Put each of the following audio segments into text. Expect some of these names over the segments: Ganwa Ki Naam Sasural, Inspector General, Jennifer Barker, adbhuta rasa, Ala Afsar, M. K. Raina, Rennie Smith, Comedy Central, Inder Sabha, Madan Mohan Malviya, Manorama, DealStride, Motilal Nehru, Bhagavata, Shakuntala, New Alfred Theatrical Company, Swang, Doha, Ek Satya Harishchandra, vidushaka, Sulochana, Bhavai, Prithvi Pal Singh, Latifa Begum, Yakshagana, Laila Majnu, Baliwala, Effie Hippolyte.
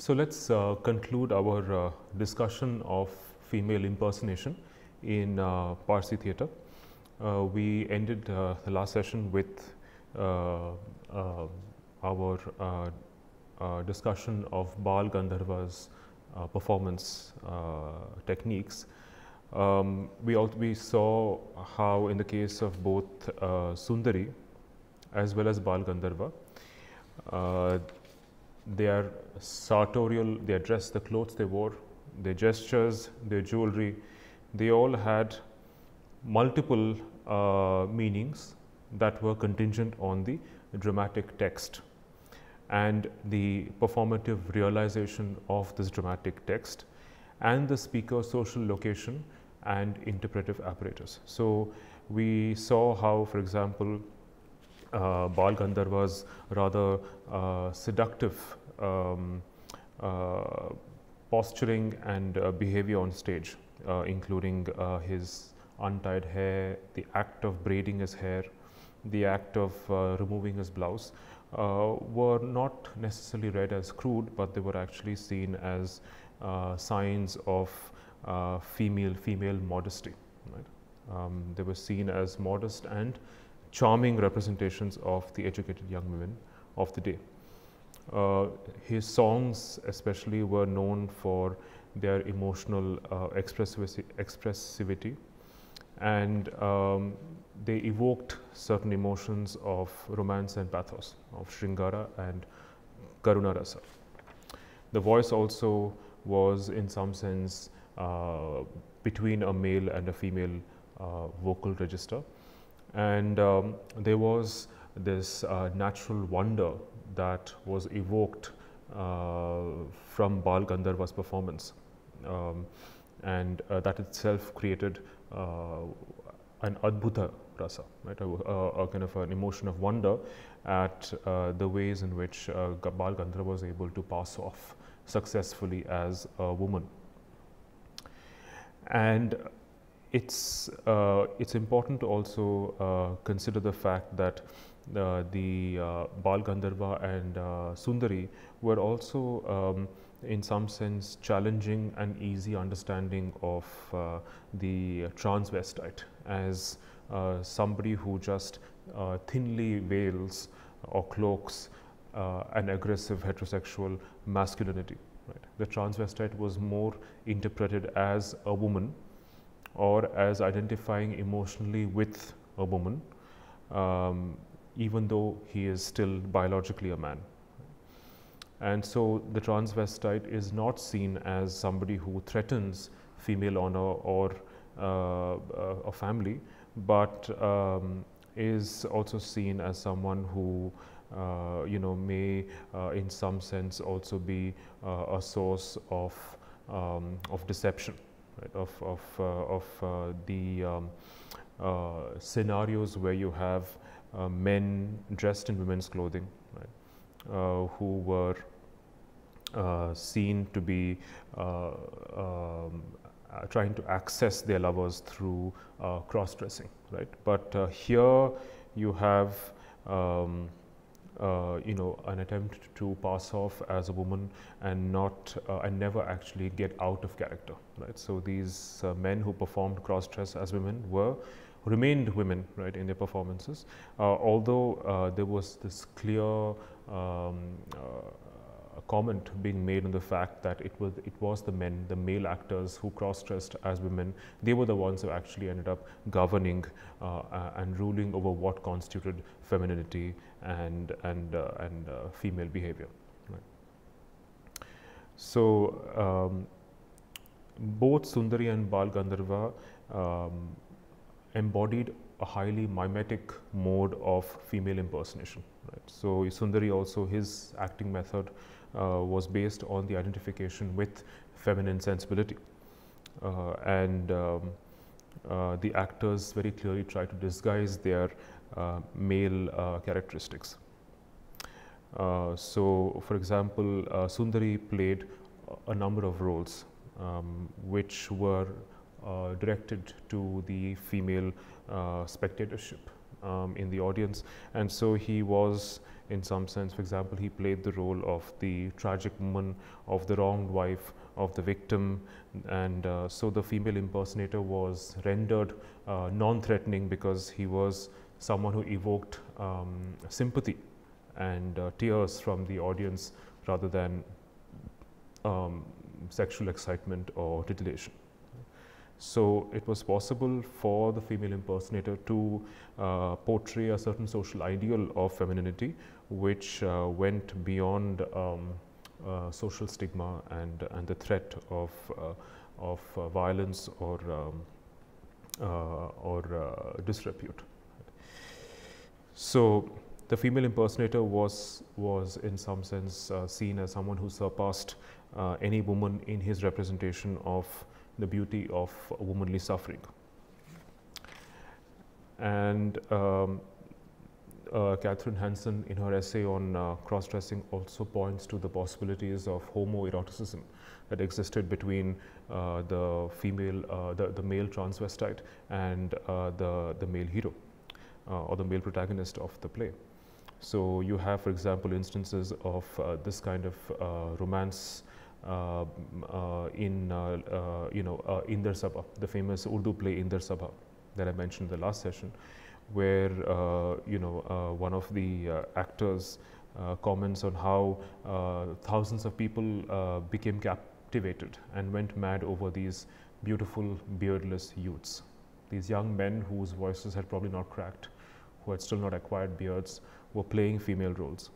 So let's conclude our discussion of female impersonation in Parsi theatre. We ended the last session with our discussion of Bal Gandharva's performance techniques. We saw how in the case of both Sundari as well as Bal Gandharva, they are sartorial, they are dressed, the clothes they wore, their gestures, their jewelry, they all had multiple meanings that were contingent on the dramatic text and the performative realization of this dramatic text and the speaker's social location and interpretive apparatus. So, we saw how, for example, Bal Gandharva's rather seductive posturing and behavior on stage, including his untied hair, the act of braiding his hair, the act of removing his blouse, were not necessarily read as crude, but they were actually seen as signs of female modesty. Right? They were seen as modest and charming representations of the educated young women of the day. His songs especially were known for their emotional expressivity, and they evoked certain emotions of romance and pathos, of Sringara and Karuna Rasa. The voice also was in some sense between a male and a female vocal register. And there was this natural wonder that was evoked from Bal Gandharva's performance, and that itself created an adbhuta rasa, right? A kind of an emotion of wonder at the ways in which Bal Gandharva was able to pass off successfully as a woman. And it's important to also consider the fact that the Bal Gandharva and Sundari were also in some sense challenging an easy understanding of the transvestite as somebody who just thinly veils or cloaks an aggressive heterosexual masculinity. Right? The transvestite was more interpreted as a woman, or as identifying emotionally with a woman, even though he is still biologically a man. And so the transvestite is not seen as somebody who threatens female honor or a family, but is also seen as someone who you know, may in some sense also be a source of deception. Right, of the scenarios where you have men dressed in women's clothing, right, who were seen to be trying to access their lovers through cross-dressing, right? But here you have you know, an attempt to pass off as a woman and not and never actually get out of character, right? So these men who performed cross-dress as women remained women, right, in their performances, although there was this clear comment being made on the fact that it was the male actors who cross-dressed as women. They were the ones who actually ended up governing and ruling over what constituted femininity and female behavior. Right. So both Sundari and Bal Gandharva embodied a highly mimetic mode of female impersonation. Right? So Sundari also, his acting method was based on the identification with feminine sensibility, and the actors very clearly tried to disguise their male characteristics. So, for example, Sundari played a number of roles which were directed to the female spectatorship in the audience, and so he was, in some sense, for example, he played the role of the tragic woman, of the wronged wife, of the victim, and so the female impersonator was rendered non-threatening because he was someone who evoked sympathy and tears from the audience rather than sexual excitement or titillation. So it was possible for the female impersonator to portray a certain social ideal of femininity which went beyond social stigma and the threat of violence or disrepute. So the female impersonator was in some sense seen as someone who surpassed any woman in his representation of the beauty of womanly suffering. And Catherine Hansen, in her essay on cross-dressing, also points to the possibilities of homoeroticism that existed between the male transvestite and the male hero or the male protagonist of the play. So you have, for example, instances of this kind of romance in Inder Sabha, the famous Urdu play Inder Sabha that I mentioned in the last session, where one of the actors comments on how thousands of people became captivated and went mad over these beautiful beardless youths, these young men whose voices had probably not cracked, who had still not acquired beards, were playing female roles.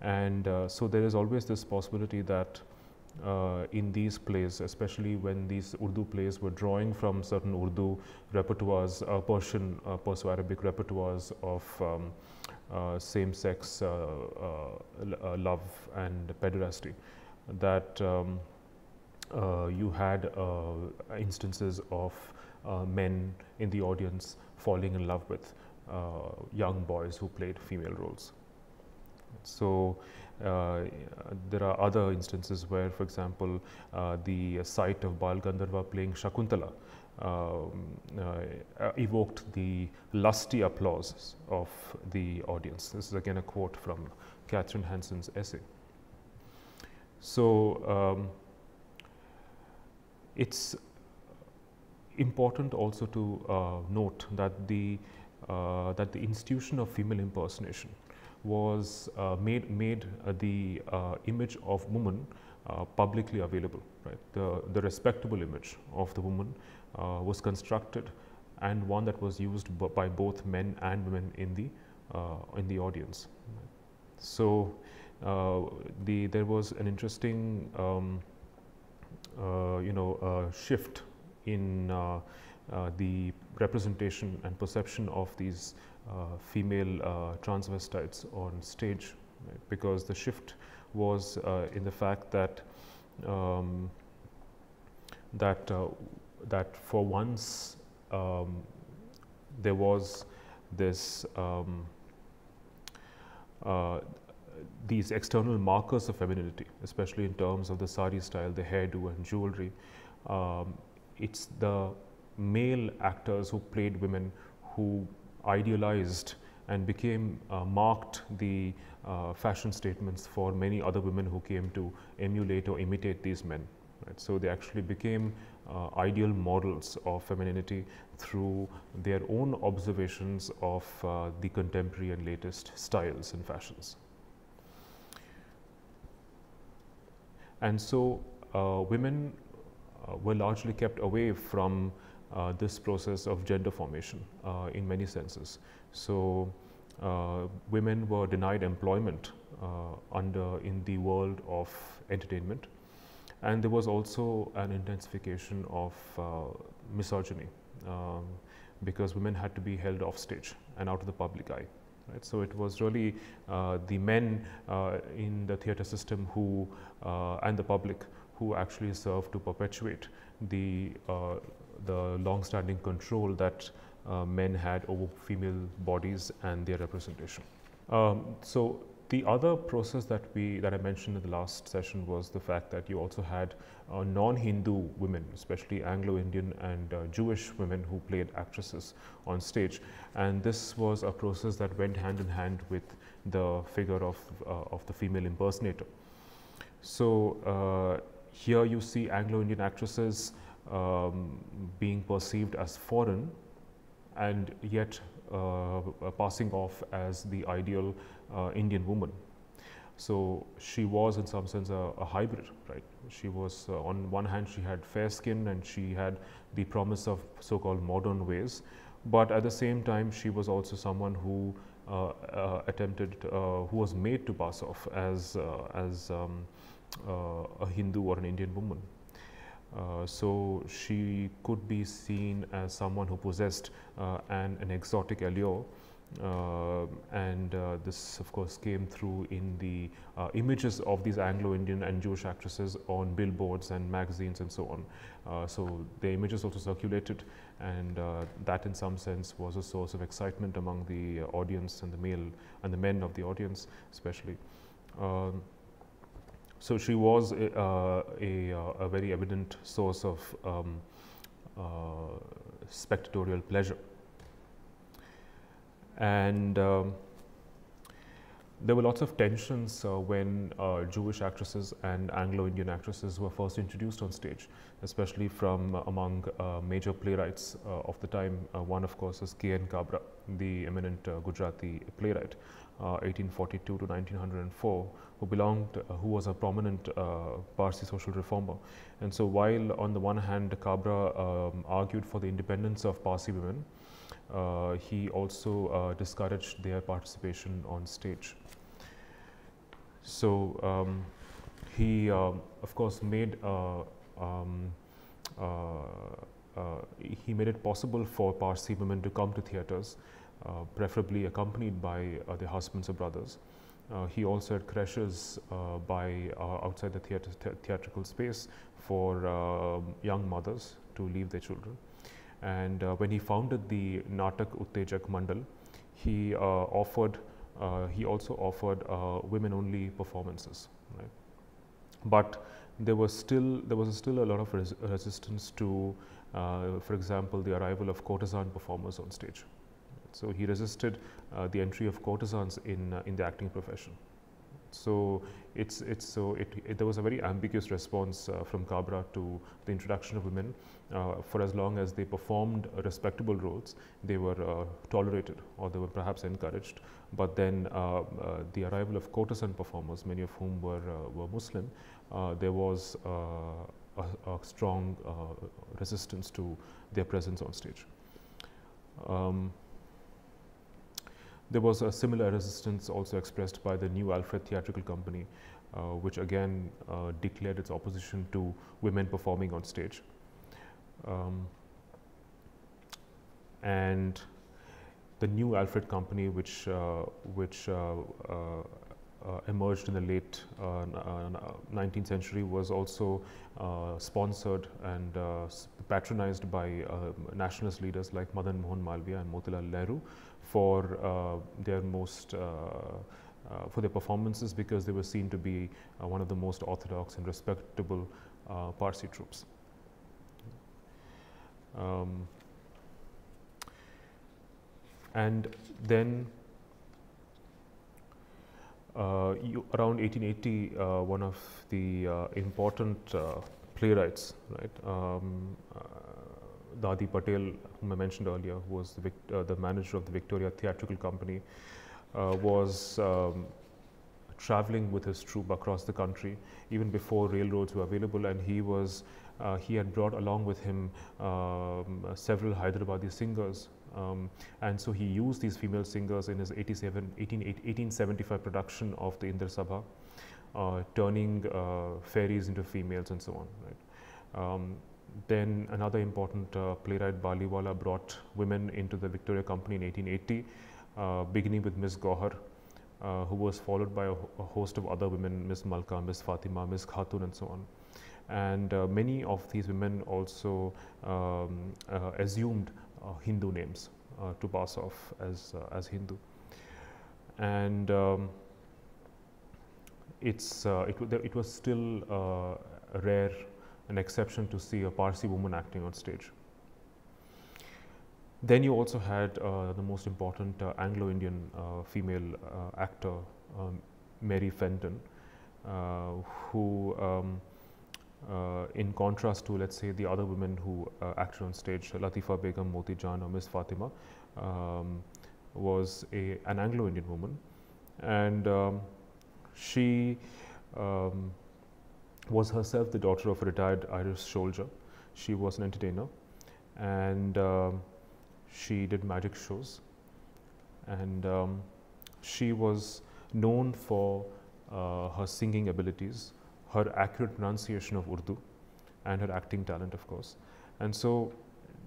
And so there is always this possibility that in these plays, especially when these Urdu plays were drawing from certain Urdu repertoires, Persian, Perso-Arabic repertoires of same-sex love and pederasty, that you had instances of men in the audience falling in love with young boys who played female roles. So there are other instances where, for example, the sight of Bal Gandharva playing Shakuntala evoked the lusty applause of the audience. This is again a quote from Catherine Hansen's essay. So it's important also to note that the institution of female impersonation was made the image of woman publicly available. Right, the respectable image of the woman was constructed, and one that was used by both men and women in the audience. Right. So there was an interesting shift in the representation and perception of these female transvestites on stage, right? Because the shift was in the fact that that for once there was this these external markers of femininity, especially in terms of the sari style, the hairdo, and jewelry. It's the male actors who played women who idealized and became marked the fashion statements for many other women who came to emulate or imitate these men. Right? So they actually became ideal models of femininity through their own observations of the contemporary and latest styles and fashions. And so women were largely kept away from this process of gender formation in many senses. So women were denied employment in the world of entertainment, And there was also an intensification of misogyny because women had to be held off stage and out of the public eye. Right? So it was really the men in the theatre system who and the public who actually served to perpetuate the long-standing control that men had over female bodies and their representation. So the other process that I mentioned in the last session was the fact that you also had non-Hindu women, especially Anglo-Indian and Jewish women who played actresses on stage, and this was a process that went hand in hand with the figure of the female impersonator. So here you see Anglo-Indian actresses being perceived as foreign and yet passing off as the ideal Indian woman. So she was in some sense a hybrid, right? She was on one hand she had fair skin and she had the promise of so-called modern ways, but at the same time she was also someone who who was made to pass off as a Hindu or an Indian woman. So she could be seen as someone who possessed an exotic allure, and this of course came through in the images of these Anglo-Indian and Jewish actresses on billboards and magazines and so on. So the images also circulated, and that in some sense was a source of excitement among the audience and the men of the audience especially. So she was a very evident source of spectatorial pleasure, and there were lots of tensions when Jewish actresses and Anglo-Indian actresses were first introduced on stage, especially from among major playwrights of the time. One of course is K. N. Kabra, the eminent Gujarati playwright, 1842 to 1904, who was a prominent Parsi social reformer. And so while on the one hand Kabra argued for the independence of Parsi women, he also discouraged their participation on stage. So he of course made he made it possible for Parsi women to come to theatres, preferably accompanied by their husbands or brothers. He also had creches outside the theatrical space for young mothers to leave their children. And when he founded the Natak Uttejak Mandal, he also offered women-only performances. Right? But there was still a lot of resistance to, for example, the arrival of courtesan performers on stage. So he resisted the entry of courtesans in the acting profession. So there was a very ambiguous response from Kabra to the introduction of women. For as long as they performed respectable roles, they were tolerated or they were perhaps encouraged. But then the arrival of courtesan performers, many of whom were Muslim, there was a strong resistance to their presence on stage. There was a similar resistance also expressed by the New Alfred Theatrical Company, which again declared its opposition to women performing on stage. And the New Alfred Company, which emerged in the late 19th century, was also sponsored and patronized by nationalist leaders like Madan Mohan Malviya and Motilal Nehru for their performances, because they were seen to be one of the most orthodox and respectable Parsi troupes. And then around 1880, one of the important playwrights, right, Dadi Patel, whom I mentioned earlier, who was the manager of the Victoria Theatrical Company, was traveling with his troupe across the country even before railroads were available, and he had brought along with him several Hyderabadi singers. And so he used these female singers in his 1875 production of the Inder Sabha, turning fairies into females and so on. Right? Then another important playwright, Baliwala, brought women into the Victoria Company in 1880, beginning with Miss Gauhar, who was followed by a host of other women, Miss Malka, Miss Fatima, Miss Khatun and so on. And many of these women also assumed Hindu names to pass off as Hindu. And it was still rare, an exception to see a Parsi woman acting on stage. Then you also had the most important Anglo-Indian female actor, Mary Fenton, who in contrast to, let's say, the other women who acted on stage, Latifa Begum, Moti Jan or Miss Fatima, was an Anglo-Indian woman, and she was herself the daughter of a retired Irish soldier. She was an entertainer, and she did magic shows, and she was known for her singing abilities, her accurate pronunciation of Urdu, and her acting talent, of course. And so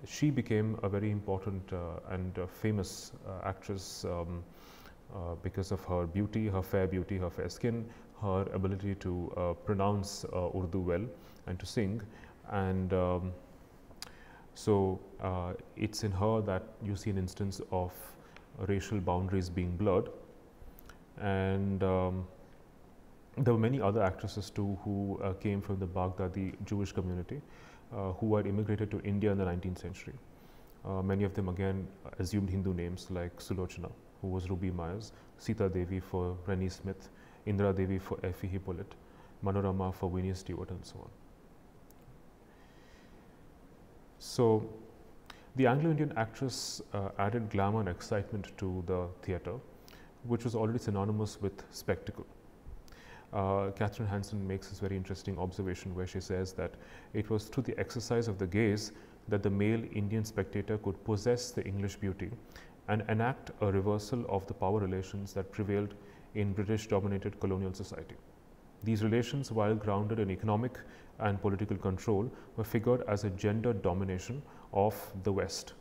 she became a very important and famous actress because of her beauty, her fair skin, her ability to pronounce Urdu well and to sing. And so it's in her that you see an instance of racial boundaries being blurred. And there were many other actresses too who came from the Baghdadi Jewish community, who had immigrated to India in the 19th century. Many of them again assumed Hindu names, like Sulochana, who was Ruby Myers, Sita Devi for Rennie Smith, Indra Devi for Effie Hippolyte, Manorama for Winnie Stewart, and so on. So the Anglo-Indian actress added glamour and excitement to the theatre, which was already synonymous with spectacle. Catherine Hansen makes this very interesting observation where she says that it was through the exercise of the gaze that the male Indian spectator could possess the English beauty and enact a reversal of the power relations that prevailed in British-dominated colonial society. These relations, while grounded in economic and political control, were figured as a gendered domination of the West.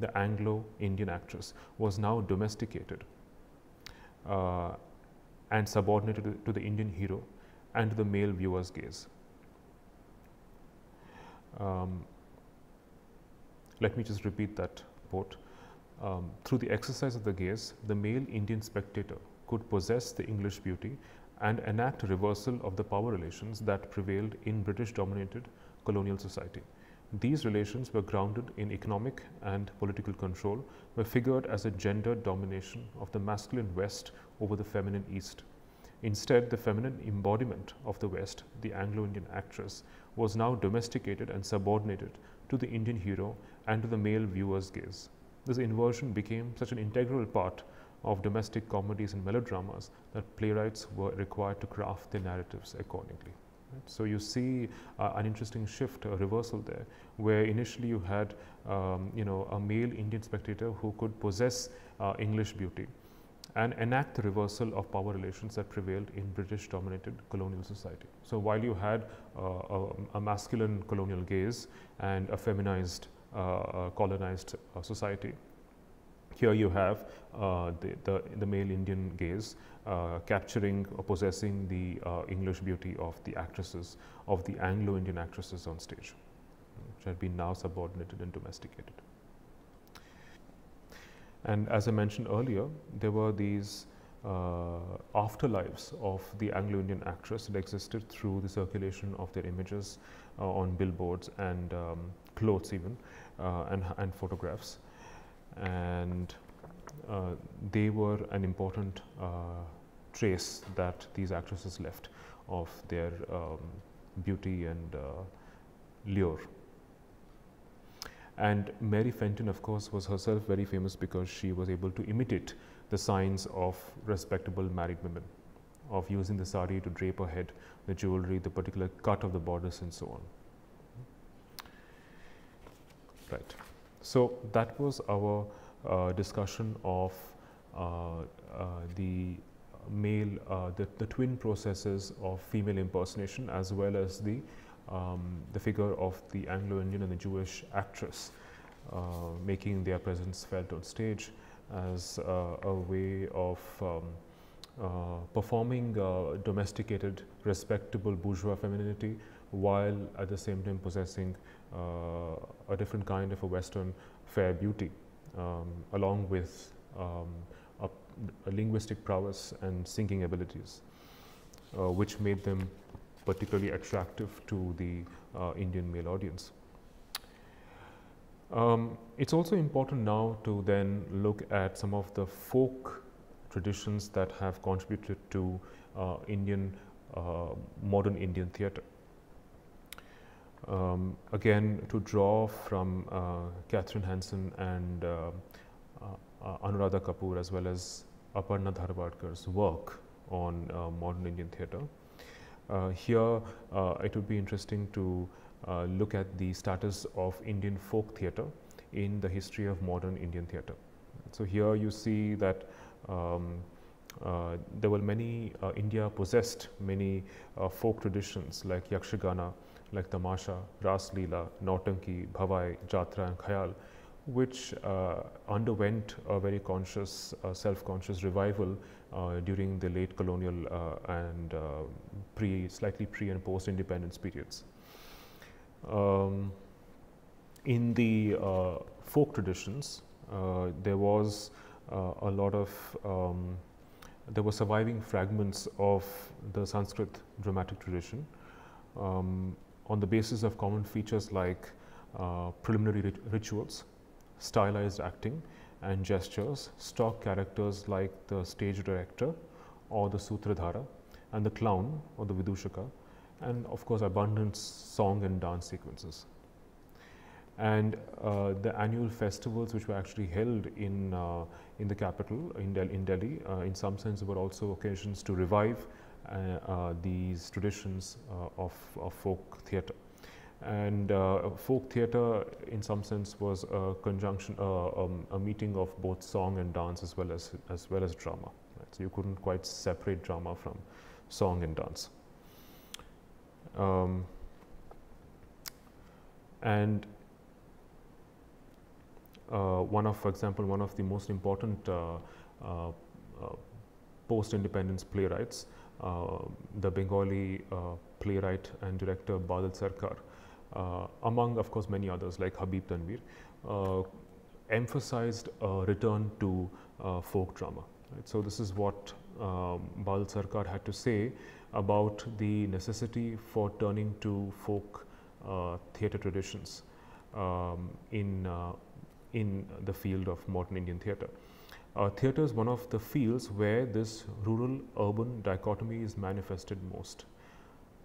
The Anglo-Indian actress was now domesticated and subordinated to the Indian hero and to the male viewer's gaze. Let me just repeat that quote. Through the exercise of the gaze, the male Indian spectator could possess the English beauty and enact a reversal of the power relations that prevailed in British-dominated colonial society. These relations were grounded in economic and political control, were figured as a gendered domination of the masculine West over the feminine East. Instead, the feminine embodiment of the West, the Anglo-Indian actress, was now domesticated and subordinated to the Indian hero and to the male viewer's gaze. This inversion became such an integral part of domestic comedies and melodramas that playwrights were required to craft their narratives accordingly. So you see an interesting shift, a reversal there, where initially you had, a male Indian spectator who could possess English beauty and enact the reversal of power relations that prevailed in British-dominated colonial society. So while you had a masculine colonial gaze and a feminized colonized society, here you have the male Indian gaze capturing or possessing the English beauty of the actresses, of the Anglo-Indian actresses on stage, which had been now subordinated and domesticated. And as I mentioned earlier, there were these afterlives of the Anglo-Indian actress that existed through the circulation of their images on billboards and clothes even, and photographs. And they were an important trace that these actresses left of their beauty and lure. And Mary Fenton, of course, was herself very famous because she was able to imitate the signs of respectable married women, of using the sari to drape her head, the jewelry, the particular cut of the bodice, and so on. Right. So that was our discussion of the male, the twin processes of female impersonation, as well as the figure of the Anglo-Indian and the Jewish actress, making their presence felt on stage as a way of performing domesticated, respectable bourgeois femininity, while at the same time possessing a different kind of a Western fair beauty, along with a linguistic prowess and singing abilities, which made them particularly attractive to the Indian male audience. It's also important now to then look at some of the folk traditions that have contributed to Indian, modern Indian theatre. Again, to draw from Catherine Hansen and Anuradha Kapoor, as well as Aparna Dharwadkar's work on modern Indian theatre. Here, it would be interesting to look at the status of Indian folk theatre in the history of modern Indian theatre. So here you see that there were many, India possessed many folk traditions like Yakshagana, like Tamasha, Ras Leela, Nautanki, Bhavai, Jatra and Khayal, which underwent a very conscious, self-conscious revival during the late colonial and slightly pre and post-independence periods. In the folk traditions, there was a lot of, there were surviving fragments of the Sanskrit dramatic tradition, on the basis of common features like preliminary rituals, stylized acting and gestures, stock characters like the stage director or the sutradhara and the clown or the vidushaka, and of course abundant song and dance sequences. And the annual festivals which were actually held in the capital, in Delhi, in some sense were also occasions to revive these traditions of folk theatre. And folk theatre in some sense was a conjunction, a meeting of both song and dance as well as drama, right? So you couldn't quite separate drama from song and dance. One of, for example, one of the most important post-independence playwrights, the Bengali playwright and director Badal Sircar, among of course many others like Habib Tanvir, emphasized a return to folk drama. Right? So this is what Badal Sircar had to say about the necessity for turning to folk theatre traditions in the field of modern Indian theatre. Theatre is one of the fields where this rural-urban dichotomy is manifested most.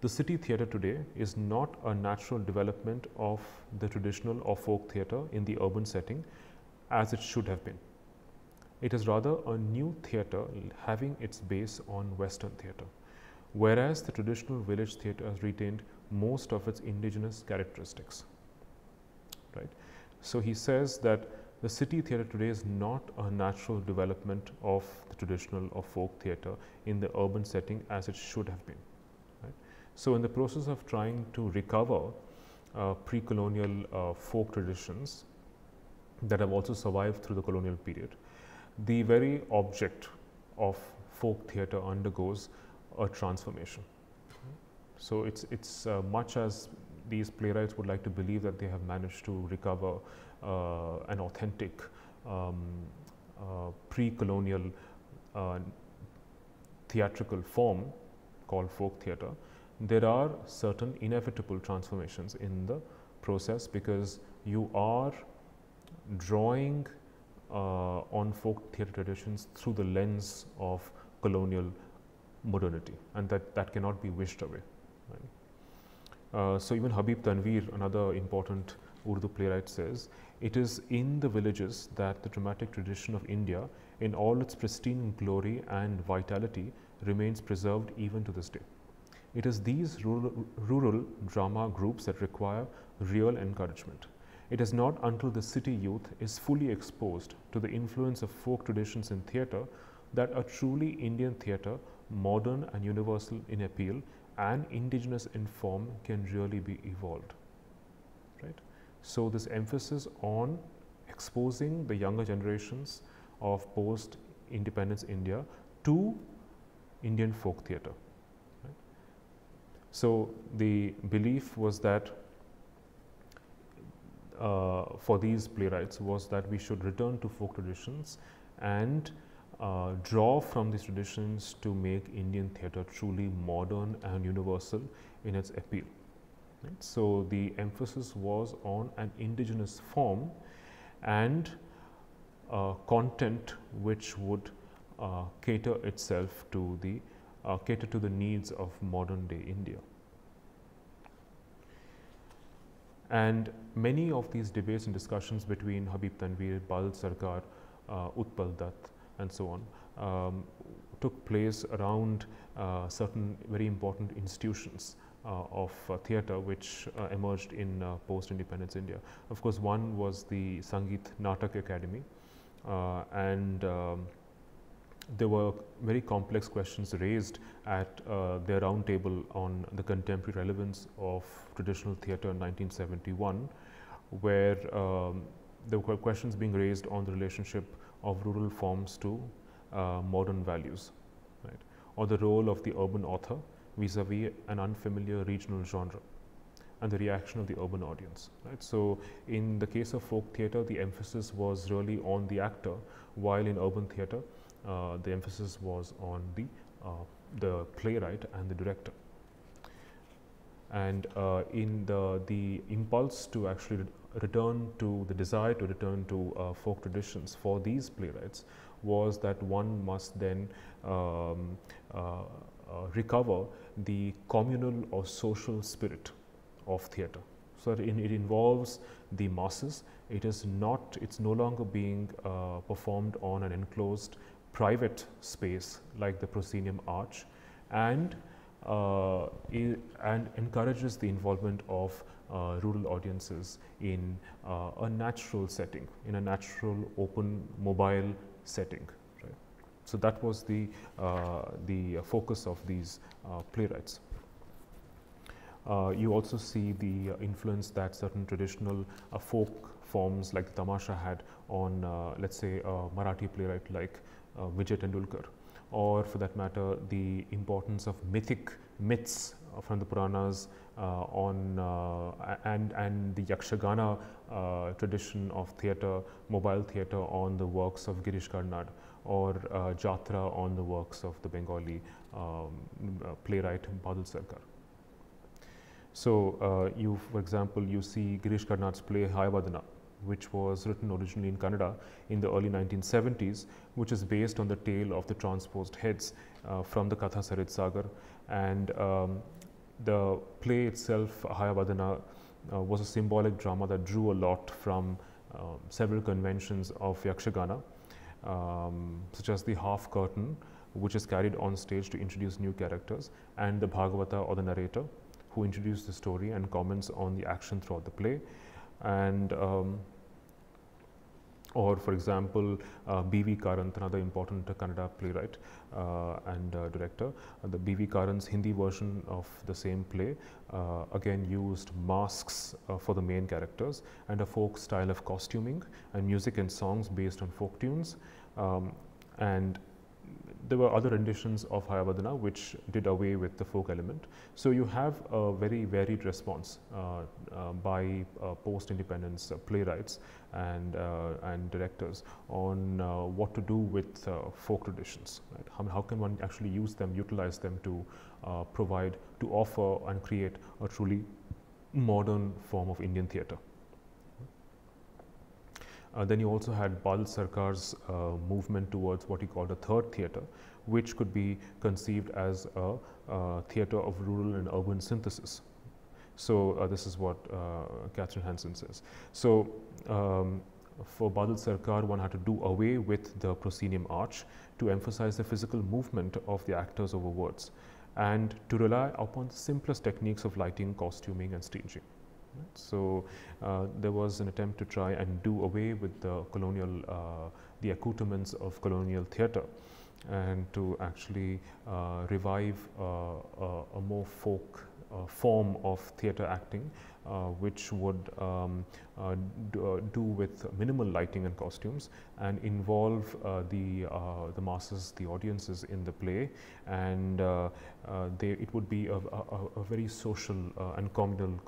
The city theatre today is not a natural development of the traditional or folk theatre in the urban setting as it should have been. It is rather a new theatre having its base on Western theatre, whereas the traditional village theatre has retained most of its indigenous characteristics. Right? So he says that the city theatre today is not a natural development of the traditional or folk theatre in the urban setting as it should have been. Right? So in the process of trying to recover pre-colonial folk traditions that have also survived through the colonial period, the very object of folk theatre undergoes a transformation. So it's much as these playwrights would like to believe that they have managed to recover an authentic pre-colonial theatrical form called folk theatre, there are certain inevitable transformations in the process, because you are drawing on folk theatre traditions through the lens of colonial modernity, and that cannot be wished away. Right? So even Habib Tanvir, another important Urdu playwright, says, "It is in the villages that the dramatic tradition of India, in all its pristine glory and vitality, remains preserved even to this day. It is these rural drama groups that require real encouragement. It is not until the city youth is fully exposed to the influence of folk traditions in theatre that a truly Indian theatre, modern and universal in appeal and indigenous in form, can really be evolved. Right? So, this emphasis on exposing the younger generations of post-independence India to Indian folk theatre. Right? So, the belief was that for these playwrights was that we should return to folk traditions and draw from these traditions to make Indian theatre truly modern and universal in its appeal. Right? So, the emphasis was on an indigenous form and content which would cater itself to the needs of modern day India. And many of these debates and discussions between Habib Tanvir, Badal Sircar, Utpal Dutt and so on took place around certain very important institutions of theatre which emerged in post-independence India. Of course, one was the Sangeet Natak Academy, and there were very complex questions raised at their round table on the contemporary relevance of traditional theatre in 1971, where there were questions being raised on the relationship of rural forms to modern values, right, or the role of the urban author vis-a-vis an unfamiliar regional genre, and the reaction of the urban audience. Right? So, in the case of folk theatre, the emphasis was really on the actor, while in urban theatre, the emphasis was on the playwright and the director. And in the impulse to actually return to, the desire to return to folk traditions for these playwrights was that one must then recover the communal or social spirit of theatre. So, it involves the masses. It is not, it is no longer being performed on an enclosed private space like the proscenium arch, and encourages the involvement of rural audiences in a natural setting, in a natural, open, mobile setting. Right? So, that was the focus of these playwrights. You also see the influence that certain traditional folk forms like the Tamasha had on, let us say, a Marathi playwright like Vijay Tendulkar, or for that matter the importance of myths from the Puranas on and the Yakshagana tradition of theatre, mobile theatre on the works of Girish Karnad, or Jatra on the works of the Bengali playwright Badal Sircar. So, you, for example, you see Girish Karnad's play Hayavadana, which was written originally in Kannada in the early 1970s, which is based on the tale of the transposed heads from the Katha Sarit Sagar, and the play itself, Hayavadana, was a symbolic drama that drew a lot from several conventions of Yakshagana, such as the half curtain, which is carried on stage to introduce new characters, and the Bhagavata or the narrator, who introduced the story and comments on the action throughout the play. And or for example, B.V. Karant, another important Kannada playwright and director, the B.V. Karant's Hindi version of the same play again used masks for the main characters and a folk style of costuming and music and songs based on folk tunes, and there were other renditions of Hayavadana which did away with the folk element. So, you have a very varied response by post-independence playwrights and directors on what to do with folk traditions. Right? How can one actually use them, utilize them to provide, to offer and create a truly modern form of Indian theatre. Then you also had Badal Sircar's movement towards what he called a third theatre, which could be conceived as a theatre of rural and urban synthesis. So, this is what Catherine Hansen says. So, for Badal Sircar, one had to do away with the proscenium arch to emphasize the physical movement of the actors over words and to rely upon the simplest techniques of lighting, costuming and staging. So, there was an attempt to try and do away with the accoutrements of colonial theatre and to actually revive a more folk form of theatre acting, which would do with minimal lighting and costumes, and involve the masses, the audiences in the play, and it would be a very social and communal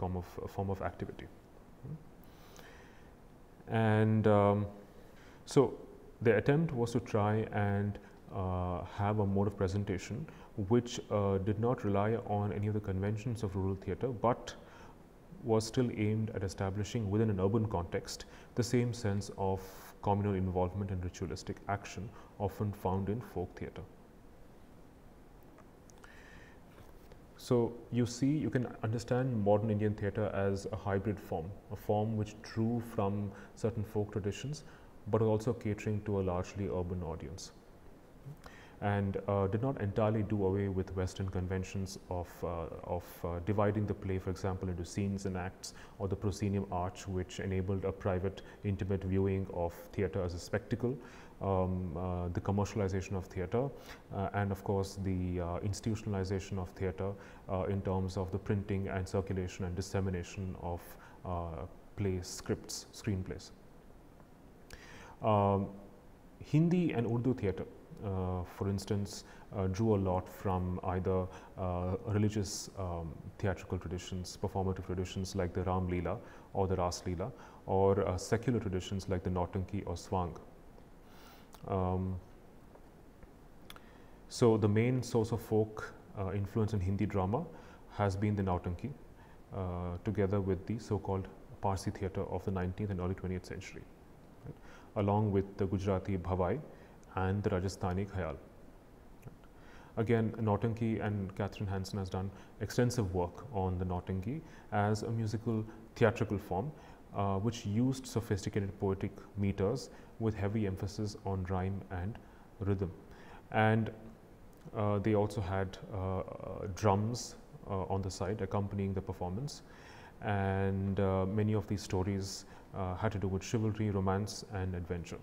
form of activity. And so the attempt was to try and have a mode of presentation which did not rely on any of the conventions of rural theatre, but was still aimed at establishing within an urban context the same sense of communal involvement and ritualistic action often found in folk theatre. So you see, you can understand modern Indian theatre as a hybrid form, a form which drew from certain folk traditions, but also catering to a largely urban audience, and did not entirely do away with Western conventions of dividing the play, for example, into scenes and acts, or the proscenium arch, which enabled a private, intimate viewing of theatre as a spectacle, the commercialization of theatre, and of course the institutionalization of theatre in terms of the printing and circulation and dissemination of play scripts, screenplays. Hindi and Urdu theatre, for instance, drew a lot from either religious theatrical traditions, performative traditions like the Ram Leela or the Ras Leela, or secular traditions like the Nautanki or Swang. So the main source of folk influence in Hindi drama has been the Nautanki, together with the so-called Parsi theatre of the 19th and early 20th century, right, along with the Gujarati Bhavai and the Rajasthani Khayal. Again, Nautanki, and Catherine Hansen has done extensive work on the Nautanki as a musical theatrical form which used sophisticated poetic meters with heavy emphasis on rhyme and rhythm. And they also had drums on the side accompanying the performance, and many of these stories had to do with chivalry, romance and adventure.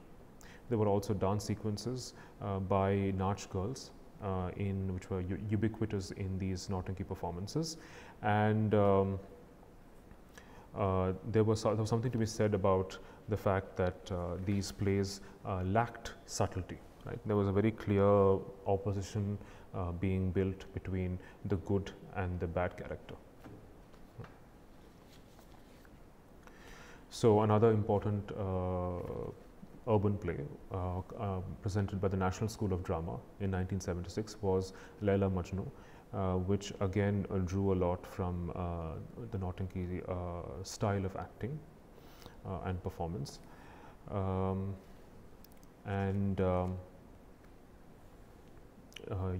There were also dance sequences by Nach girls, which were ubiquitous in these Nautanki performances, and there was something to be said about the fact that these plays lacked subtlety. Right? There was a very clear opposition being built between the good and the bad character. So another important urban play presented by the National School of Drama in 1976 was Laila Majnu, which again drew a lot from the Nautanki style of acting and performance.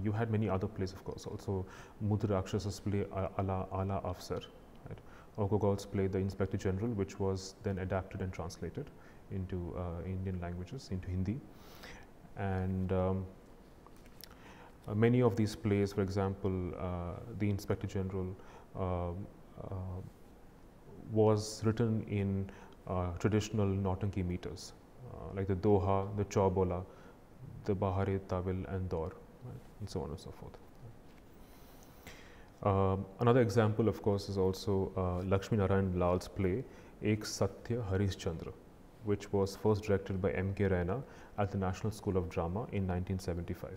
You had many other plays, of course, also Mudra Rakshas's play Ala Afsar, right? Ogogol's play The Inspector General, which was then adapted and translated into Indian languages, into Hindi. And many of these plays, for example, The Inspector General was written in traditional Nautanki meters, like the Doha, the Chaubola, the Bahare, Tawil and Dor, right, and so on and so forth. Another example, of course, is also Lakshmi Narayan Lal's play Ek Satya Harishchandra, which was first directed by M. K. Raina at the National School of Drama in 1975.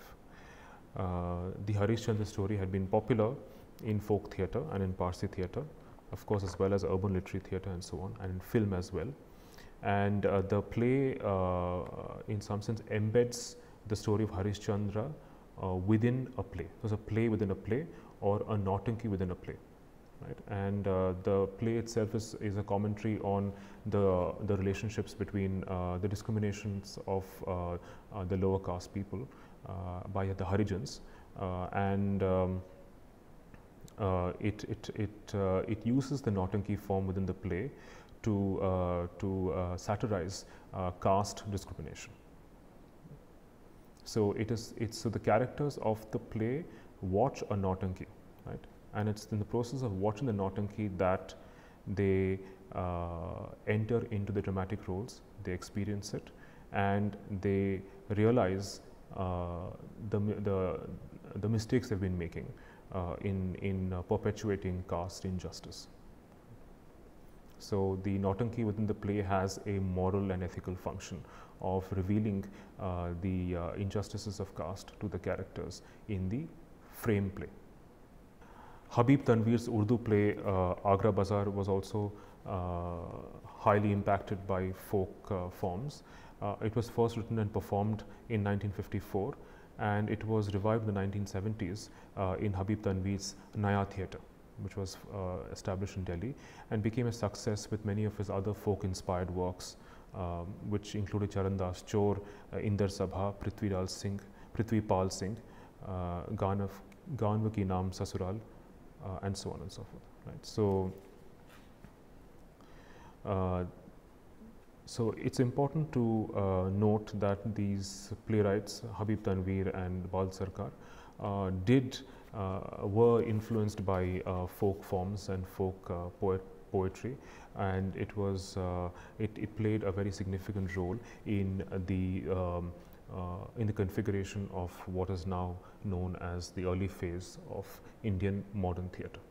The Harishchandra story had been popular in folk theatre and in Parsi theatre, of course, as well as urban literary theatre and so on, and in film as well. And the play, in some sense, embeds the story of Harishchandra within a play. It was a play within a play, or a Nautanki within a play, right? And the play itself is a commentary on the relationships between the discriminations of the lower caste people by the Harijans, and it uses the Nautanki form within the play to satirize caste discrimination. So so the characters of the play watch a Nautanki, right? And it's in the process of watching the Nautanki that they enter into the dramatic roles, they experience it, and they realize the mistakes they've been making in perpetuating caste injustice. So the Nautanki within the play has a moral and ethical function of revealing the injustices of caste to the characters in the frame play. Habib Tanvir's Urdu play Agra Bazaar was also highly impacted by folk forms. It was first written and performed in 1954 and it was revived in the 1970s in Habib Tanvir's Naya Theatre, which was established in Delhi and became a success with many of his other folk inspired works, which included Charandas Chor, Inder Sabha, Prithvi Pal Singh, Ganwa Ki Naam Sasural, and so on and so forth. Right? So, so it's important to note that these playwrights, Habib Tanvir and Bal Sircar, were influenced by folk forms and folk poetry, and it was it played a very significant role in the configuration of what is now known as the early phase of Indian modern theatre.